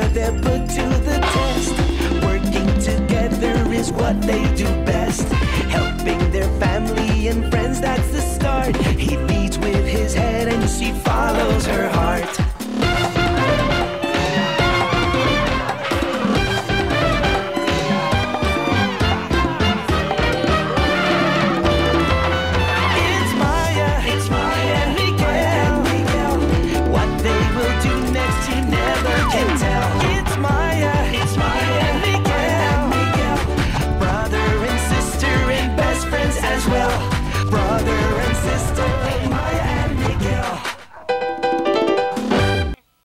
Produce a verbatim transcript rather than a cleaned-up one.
nature they're put to the test. Working together is what they do best. Helping their family and friends, that's the start. He leads with his head and she follows her heart.